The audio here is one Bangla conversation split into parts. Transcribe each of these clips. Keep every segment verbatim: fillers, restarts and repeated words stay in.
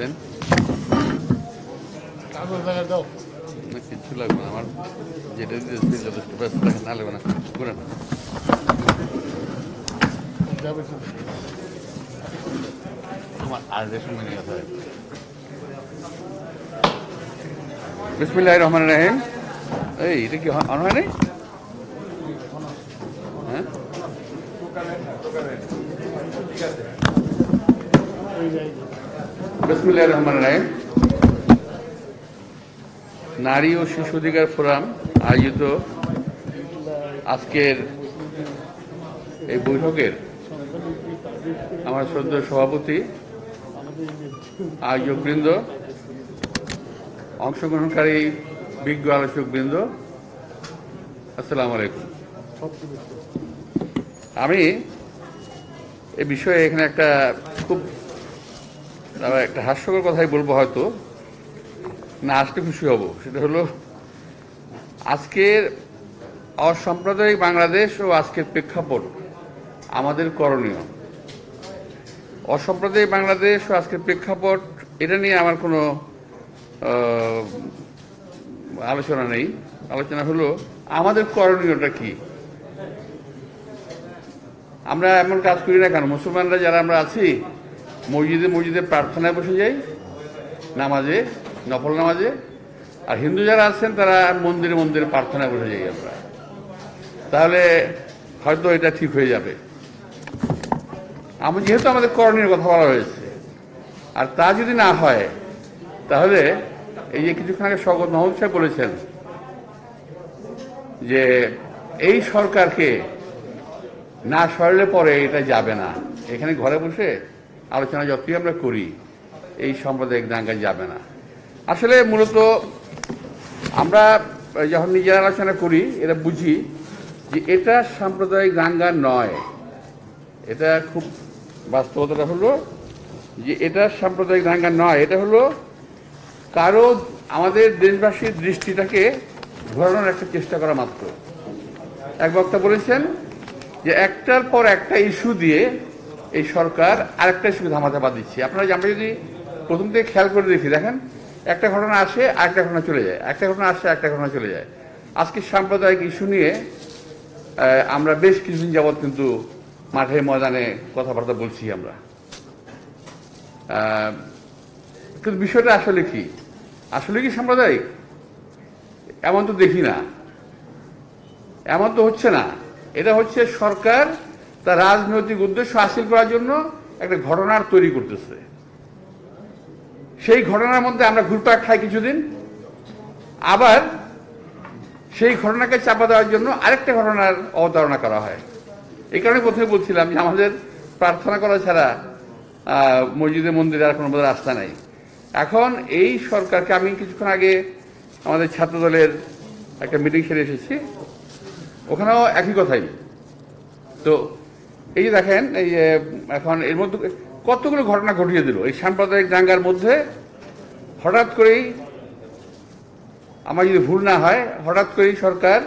দেন কাগজ লাগা দাও কিছু লাগবে না আমার যেটা দিয়েছি যথেষ্ট ব্যস্ত থাকে না লাগবে না করে না যাবে আমার আর দেশ মনে আছে বিসমিল্লাহির রহমানির রহিম এই এটা কি অন হয় না হ্যাঁ ঠিক আছে बिस्मिल्लाह रहमान रहीम नारी और शिशु अधिकार फोराम आयोजित आजकेर ए बैठकेर आमार श्रद्धेय सभापति आयोजकबृंद अंशग्रहणकारी विज्ञ आलोचकबृंद आसलामु आलैकुम आमी ए विषय एखाने एकटा खूब তারা একটা হাস্যকর কথাই বলবো হয়তো না আসতে খুশি হব সেটা হলো আজকের অসাম্প্রদায়িক বাংলাদেশ ও আজকের প্রেক্ষাপট আমাদের করণীয় অসাম্প্রদায়িক বাংলাদেশ ও আজকের প্রেক্ষাপট এটা নিয়ে আমার কোনো আলোচনা নেই আলোচনা হলো আমাদের করণীয়টা কি আমরা এমন কাজ করি না কেন মুসলমানরা যারা আমরা আছি মসজিদে মসজিদে প্রার্থনায় বসে যাই নামাজে নফল নামাজে আর হিন্দু যারা আছেন তারা মন্দিরে মন্দিরে প্রার্থনায় বসে যাই আমরা তাহলে হয়তো এটা ঠিক হয়ে যাবে আমি যেহেতু আমাদের করণীয় কথা বলা হয়েছে আর তা যদি না হয় তাহলে এই যে কিছুক্ষণ আগে স্বগত মহোদয় সাহেব বলেছেন যে এই সরকারকে না সরলে পরে এটা যাবে না এখানে ঘরে বসে আলোচনা যতই আমরা করি এই সাম্প্রদায়িক দাঙ্গা যাবে না আসলে মূলত আমরা যখন নিজের আলোচনা করি এটা বুঝি যে এটা সাম্প্রদায়িক দাঙ্গা নয় এটা খুব বাস্তবতাটা হলো যে এটা সাম্প্রদায়িক দাঙ্গা নয় এটা হলো কারো আমাদের দেশবাসীর দৃষ্টিটাকে ঘোরানোর একটা চেষ্টা করা মাত্র এক বক্তা বলেছেন যে একটার পর একটা ইস্যু দিয়ে এই সরকার আরেকটা ইস্যু ধামাচাপা দিচ্ছে আপনারা আমরা যদি প্রথম থেকে খেয়াল করে দেখি দেখেন একটা ঘটনা আসে আরেকটা ঘটনা চলে যায় একটা ঘটনা আসে একটা ঘটনা চলে যায় আজকে সাম্প্রদায়িক ইস্যু নিয়ে আমরা বেশ কিছুদিন যাবৎ কিন্তু মাঠে ময়দানে কথাবার্তা বলছি আমরা কিন্তু বিষয়টা আসলে কি আসলে কি সাম্প্রদায়িক এমন তো দেখি না এমন তো হচ্ছে না এটা হচ্ছে সরকার তার রাজনৈতিক উদ্দেশ্য হাসিল করার জন্য একটা ঘটনার তৈরি করতেছে সেই ঘটনার মধ্যে আমরা ঘুরপাক খাই কিছুদিন আবার সেই ঘটনাকে চাপা দেওয়ার জন্য আরেকটা ঘটনার অবতারণা করা হয় এই কারণে প্রথমে বলছিলাম যে আমাদের প্রার্থনা করা ছাড়া মসজিদে মন্দিরে আর কোনো রাস্তা নাই এখন এই সরকারকে আমি কিছুক্ষণ আগে আমাদের ছাত্র দলের একটা মিটিং সেরে এসেছি ওখানেও একই কথাই তো এই যে দেখেন এই এখন এর মধ্যে কতগুলো ঘটনা ঘটিয়ে দিল এই সাম্প্রদায়িক দাঙ্গার মধ্যে হঠাৎ করেই আমার যদি ভুল না হয় হঠাৎ করেই সরকার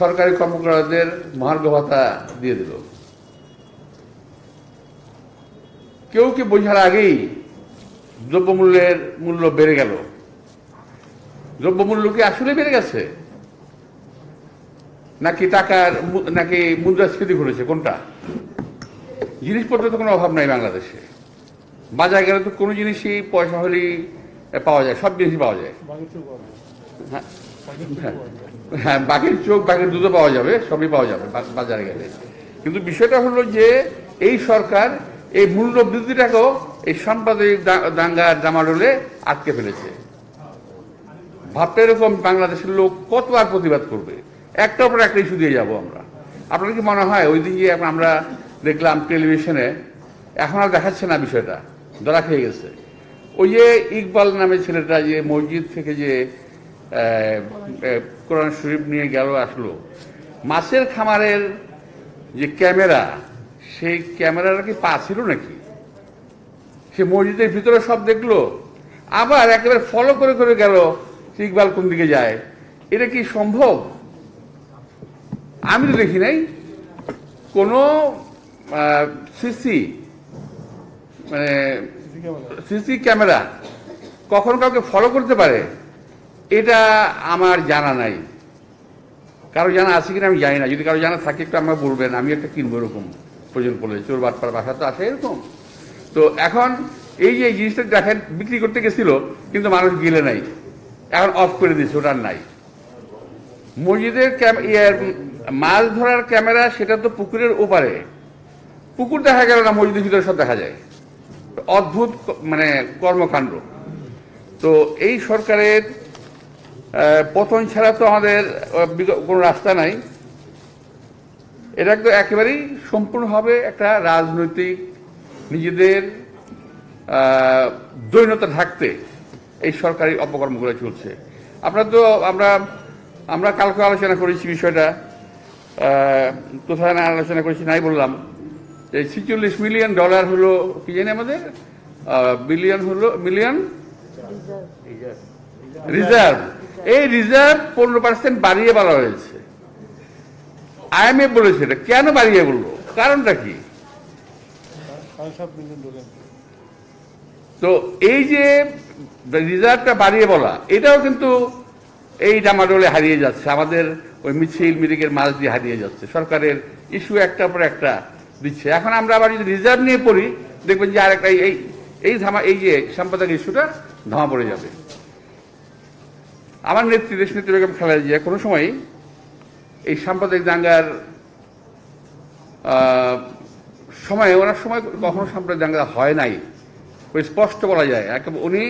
সরকারি কর্মকর্তাদের মহার্ঘ ভাতা দিয়ে দিল কেউ কি বোঝার আগেই দ্রব্যমূল্যের মূল্য বেড়ে গেল দ্রব্যমূল্য কি আসলে বেড়ে গেছে নাকি টাকার নাকি মুদ্রাস্ফীতি ঘটেছে কোনটা জিনিসপত্রের তো কোনো অভাব নাই বাংলাদেশে বাজার গেলে তো কোনো জিনিসই পয়সা হলেই পাওয়া যায় সব জিনিসই পাওয়া যায় হ্যাঁ বাঘের চোখ বাঘের দুধও পাওয়া যাবে সবই পাওয়া যাবে বাজারে গেলে কিন্তু বিষয়টা হলো যে এই সরকার এই মূল্য বৃদ্ধিটাকেও এই সাম্প্রদায়িক দাঙ্গার জামাডোলে আটকে ফেলেছে ভাবটা এরকম বাংলাদেশের লোক কত আর প্রতিবাদ করবে একটার পর একটা ইস্যু দিয়ে যাবো আমরা আপনার কি মনে হয় ওই দিন গিয়ে আমরা দেখলাম টেলিভিশনে এখন আর দেখাচ্ছে না বিষয়টা ধরা খেয়ে গেছে ওই যে ইকবাল নামে ছেলেটা যে মসজিদ থেকে যে কোরআন শরীফ নিয়ে গেল আসলো মাছের খামারের যে ক্যামেরা সেই ক্যামেরাটা কি পা ছিল নাকি সে মসজিদের ভিতরে সব দেখলো আবার একেবারে ফলো করে করে গেল ইকবাল কোন দিকে যায় এটা কি সম্ভব আমি তো দেখি নাই কোনো সিসি মানে সিসি ক্যামেরা কখন কাউকে ফলো করতে পারে এটা আমার জানা নাই। কারো জানা আছে কিনা আমি জানি না, যদি কারো জানা থাকে একটু আমাকে বলবেন, আমি একটা কিনবো এরকম প্রয়োজন পড়লে। চোর বাটপার বাসা তো আছে এরকম। তো এখন এই যে এই জিনিসটা দেখেন বিক্রি করতে গেছিল কিন্তু মানুষ গেলে নাই, এখন অফ করে দিয়েছে, ওটার নাই। মসজিদের মাছ ধরার ক্যামেরা সেটা তো পুকুরের ওপারে, পুকুর দেখা গেল না, মসজিদের ভিতরে সব দেখা যায়। অদ্ভুত মানে কর্মকাণ্ড। তো এই সরকারের পতন ছাড়া তো আমাদের কোনো রাস্তা নাই। এটা তো একেবারেই সম্পূর্ণভাবে একটা রাজনৈতিক নিজেদের দৈন্যতা ঢাকতে এই সরকারি অপকর্মগুলো চলছে। আপনার তো আমরা আমরা কালকে আলোচনা করেছি বিষয়টা, কোথায় না আলোচনা করেছি নাই বললাম যে ছিচল্লিশ মিলিয়ন ডলার হলো কি জানি আমাদের বিলিয়ন হলো মিলিয়ন রিজার্ভ। এই রিজার্ভ পনেরো পার্সেন্ট বাড়িয়ে বলা হয়েছে, আইএমএফ বলেছে। এটা কেন বাড়িয়ে বললো, কারণটা কি? তো এই যে রিজার্ভটা বাড়িয়ে বলা, এটাও কিন্তু এই ডামাডোলে হারিয়ে যাচ্ছে, আমাদের ওই মিছিল মিরিকের মাছ দিয়ে হারিয়ে যাচ্ছে। সরকারের ইস্যু একটার পর একটা দিচ্ছে। এখন আমরা আবার যদি রিজার্ভ নিয়ে পড়ি, দেখবেন যে আরেকটা এই এই ধামা এই যে সাম্প্রদায়িক ইস্যুটা ধামা পড়ে যাবে। আমার নেত্রী দেশনেত্রী বেগম খালেদা জিয়া কোনো সময় এই সাম্প্রদায়িক দাঙ্গার সময়, ওনার সময় কখনো সাম্প্রদায়িক দাঙ্গা হয় নাই, ওই স্পষ্ট বলা যায়। উনি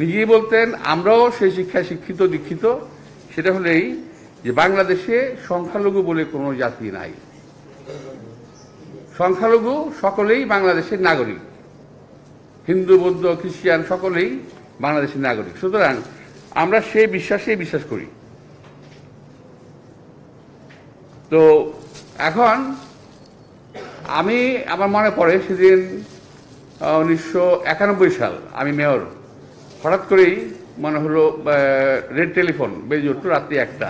নিজেই বলতেন, আমরাও সেই শিক্ষায় শিক্ষিত দীক্ষিত, সেটা হলেই যে বাংলাদেশে সংখ্যালঘু বলে কোনো জাতি নাই, সংখ্যালঘু সকলেই বাংলাদেশের নাগরিক, হিন্দু বৌদ্ধ খ্রিস্টান সকলেই বাংলাদেশের নাগরিক। সুতরাং আমরা সেই বিশ্বাসেই বিশ্বাস করি। তো এখন আমি আমার মনে পড়ে সেদিন উনিশশো একানব্বই সাল আমি মেয়র, হঠাৎ করেই মনে হলো রেড টেলিফোন বেজে উঠল রাত্রি একটা,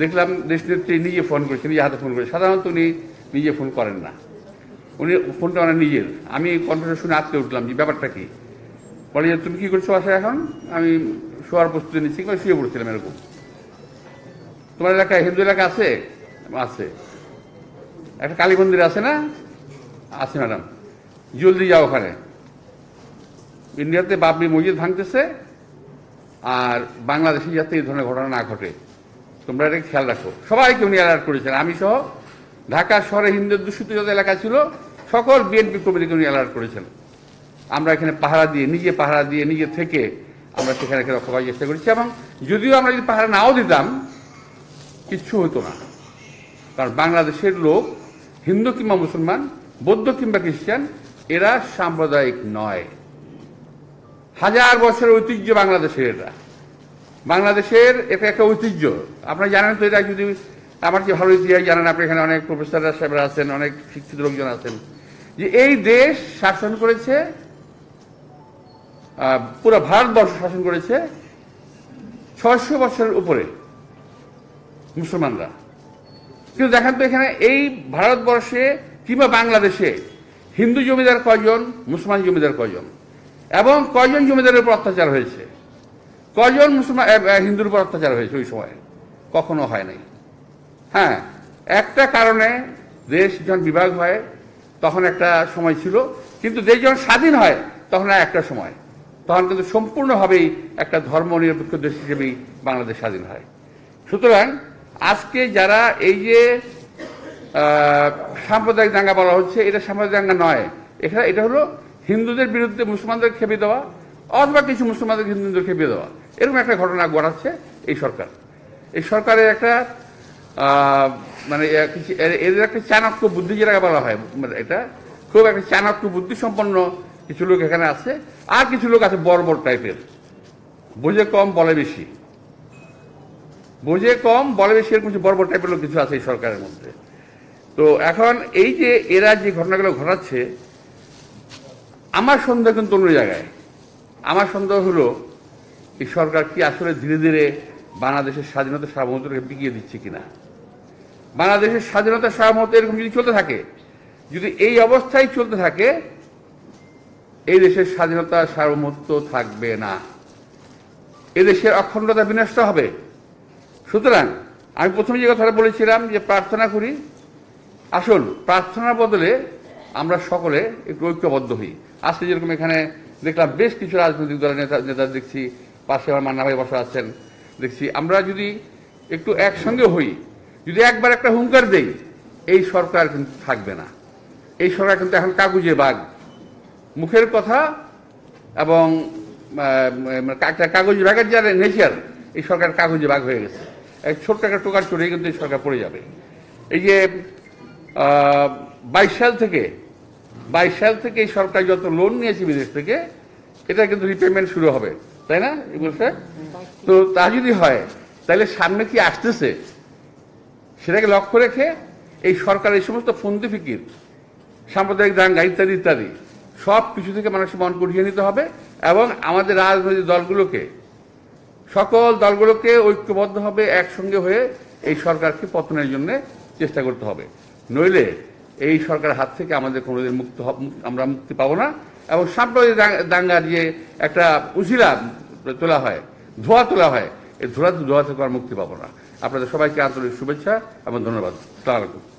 দেখলাম দেশনেত্রী নিজে ফোন করেছে, নিজে হাতে ফোন করেছে। সাধারণত উনি নিজে ফোন করেন না, উনি ফোনটা ওনার নিজের। আমি কনফারেন্স শুনে আটকে উঠলাম যে ব্যাপারটা কি। বলে যে তুমি কী করছো বাসায়? এখন আমি শোয়ার প্রস্তুতি নিচ্ছি, শুয়ে পড়ছিলাম এরকম। তোমার এলাকায় হিন্দু এলাকা আছে? আছে। একটা কালী মন্দির আছে না? আছে ম্যাডাম, জলদি যাও ওখানে। ইন্ডিয়াতে বাবরি মসজিদ ভাঙতেছে, আর বাংলাদেশে যাতে এই ধরনের ঘটনা না ঘটে তোমরা এটা খেয়াল রাখো। সবাইকে উনি অ্যালার্ট করেছেন, আমি সহ ঢাকা শহরে হিন্দু দূষিত যত এলাকা ছিল সকল বিএনপি কমিটিকে উনি অ্যালার্ট করেছেন। আমরা এখানে পাহারা দিয়ে, নিজে পাহারা দিয়ে, নিজে থেকে আমরা সেখানে রক্ষা করার চেষ্টা করেছি। এবং যদিও আমরা যদি পাহারা নাও দিতাম কিচ্ছু হতো না, কারণ বাংলাদেশের লোক হিন্দু কিংবা মুসলমান, বৌদ্ধ কিংবা খ্রিস্টান, এরা সাম্প্রদায়িক নয়। হাজার বছরের ঐতিহ্য বাংলাদেশের, এটা বাংলাদেশের এটা একটা ঐতিহ্য। আপনারা জানেন তো, এটা যদি আমার যে ভালো ইতিহাস জানেন, আপনি এখানে অনেক প্রফেসররা সাহেবরা আছেন, অনেক শিক্ষিত লোকজন আছেন, যে এই দেশ শাসন করেছে, পুরো ভারতবর্ষ শাসন করেছে ছয়শো বছরের উপরে মুসলমানরা। কিন্তু দেখেন তো এখানে এই ভারতবর্ষে কিংবা বাংলাদেশে হিন্দু জমিদার কয়জন, মুসলমান জমিদার কয়জন, এবং কয়জন জমিদারের উপর অত্যাচার হয়েছে, কয়জন মুসলমান হিন্দুর উপর অত্যাচার হয়েছে ওই সময়? কখনো হয় নাই। হ্যাঁ, একটা কারণে দেশ যখন বিভাগ হয় তখন একটা সময় ছিল, কিন্তু দেশ যখন স্বাধীন হয় তখন একটা সময়, তখন কিন্তু সম্পূর্ণভাবেই একটা ধর্মনিরপেক্ষ দেশ হিসেবেই বাংলাদেশ স্বাধীন হয়। সুতরাং আজকে যারা এই যে সাম্প্রদায়িক দাঙ্গা বলা হচ্ছে, এটা সাম্প্রদায়িক দাঙ্গা নয়, এখানে এটা হলো হিন্দুদের বিরুদ্ধে মুসলমানদের খেপিয়ে দেওয়া, অথবা কিছু মুসলমানদের হিন্দুদের খেপিয়ে দেওয়া, এরকম একটা ঘটনা ঘটাচ্ছে এই সরকার। এই সরকারের একটা মানে এদের একটা চাণক্য বুদ্ধি যেটাকে বলা হয়, মানে এটা খুব একটা চাণক্য বুদ্ধি সম্পন্ন কিছু লোক এখানে আছে, আর কিছু লোক আছে বর্বর টাইপের, বোঝে কম বলে বেশি, বোঝে কম বলে বেশি, এরকম কিছু বর্বর টাইপের লোক কিছু আছে এই সরকারের মধ্যে। তো এখন এই যে এরা যে ঘটনাগুলো ঘটাচ্ছে, আমার সন্দেহ কিন্তু অন্য জায়গায়। আমার সন্দেহ হলো এই সরকার কি আসলে ধীরে ধীরে বাংলাদেশের স্বাধীনতা সার্বভৌমত্বকে বিকিয়ে দিচ্ছে কিনা। বাংলাদেশের স্বাধীনতা সার্বভৌমত্ব এরকম যদি চলতে থাকে, যদি এই অবস্থায় চলতে থাকে, এই দেশের স্বাধীনতা সার্বভৌমত্ব থাকবে না, এই দেশের অখণ্ডতা বিনষ্ট হবে। সুতরাং আমি প্রথমে যে কথাটা বলেছিলাম যে প্রার্থনা করি, আসুন প্রার্থনার বদলে আমরা সকলে একটু ঐক্যবদ্ধ হই। আজকে যেরকম এখানে দেখলাম বেশ কিছু রাজনৈতিক দলের নেতা নেতা দেখছি, পাশে আমার মান্না ভাই বসা আছেন দেখছি, আমরা যদি একটু একসঙ্গে হই, যদি একবার একটা হুঙ্কার দেই, এই সরকার কিন্তু থাকবে না। এই সরকার কিন্তু এখন কাগুজে বাঘ, মুখের কথা এবং একটা কাগজ বাঘের যারা নেচার, এই সরকার কাগজে বাঘ হয়ে গেছে। এক ছোট্ট একটা টোকার চড়িয়ে কিন্তু এই সরকার পড়ে যাবে। এই যে বাইশ সাল থেকে বাইশ সাল থেকে এই সরকার যত লোন নিয়েছে বিদেশ থেকে, এটা কিন্তু রিপেমেন্ট শুরু হবে, তাই না? এগুলো তো তা যদি হয় তাহলে সামনে কি আসতেছে সেটাকে লক্ষ্য রেখে এই সরকার এই সমস্ত ফন্দি ফিকির, সাম্প্রদায়িক দাঙ্গা ইত্যাদি ইত্যাদি সব কিছু থেকে মানুষের মন গুটিয়ে নিতে হবে এবং আমাদের রাজনৈতিক দলগুলোকে, সকল দলগুলোকে ঐক্যবদ্ধ হবে, একসঙ্গে হয়ে এই সরকারকে পতনের জন্য চেষ্টা করতে হবে। নইলে এই সরকার হাত থেকে আমাদের কোনোদিন মুক্ত আমরা মুক্তি পাবো না। এবং সাম্প্রদায়িক দাঙ্গা দিয়ে একটা উছিলা তোলা হয়, ধোয়া তোলা হয়, এই ধোয়া ধোয়া থেকে আমরা মুক্তি পাবো না। আপনাদের সবাইকে আন্তরিক শুভেচ্ছা এবং ধন্যবাদ। আসসালামু আলাইকুম।